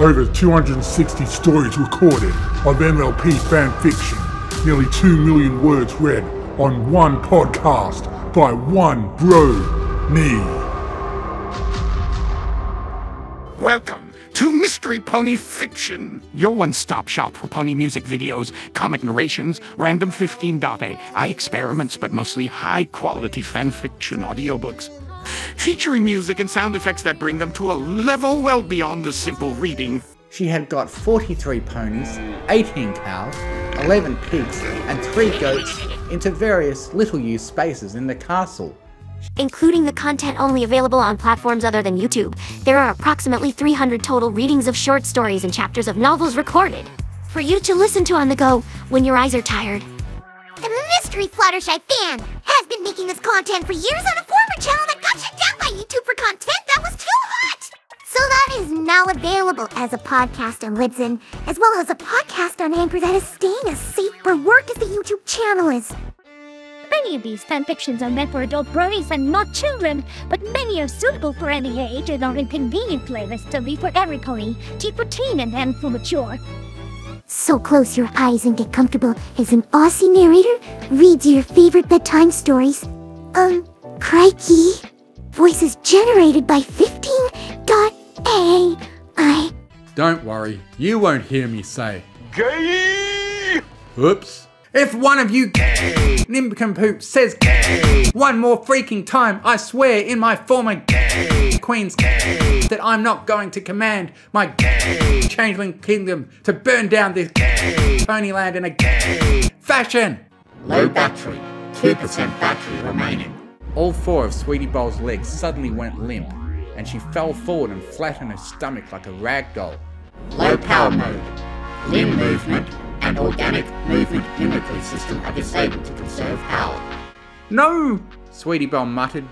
Over 260 stories recorded of MLP fan fiction. Nearly 2 million words read on one podcast by one bro-nie. Welcome to Mystery Pony Fiction, your one-stop shop for pony music videos, comic narrations, random 15.ai experiments, but mostly high-quality fan fiction audiobooks, featuring music and sound effects that bring them to a level well beyond the simple reading. She had got 43 ponies, 18 cows, 11 pigs, and 3 goats into various little-used spaces in the castle. Including the content only available on platforms other than YouTube, there are approximately 300 total readings of short stories and chapters of novels recorded for you to listen to on the go when your eyes are tired. The Mystery Fluttershy fan has been making this content for years on a former channel that got shut down by YouTube for content that was too hot! So that is now available as a podcast on Libsyn, as well as a podcast on Anchor that is staying as safe for work as the YouTube channel is. Many of these fanfictions are meant for adult bronies and not children, but many are suitable for any age and are in convenient playlists to be for every pony, tea for teen and then for mature. So close your eyes and get comfortable as an Aussie narrator reads your favorite bedtime stories. Crikey. Voices generated by 15.ai. Don't worry, you won't hear me say gay. Oops. If one of you gay nincompoop says gay one more freaking time, I swear in my former gay queen's gay that I'm not going to command my gay changeling kingdom to burn down this gay ponyland in a gay fashion. Low battery, 2% battery remaining. All 4 of Sweetie Belle's legs suddenly went limp, and she fell forward and flat on her stomach like a rag doll. Low power mode, limb movement, and organic movement mimicry system are disabled to conserve power. No! Sweetie Belle muttered,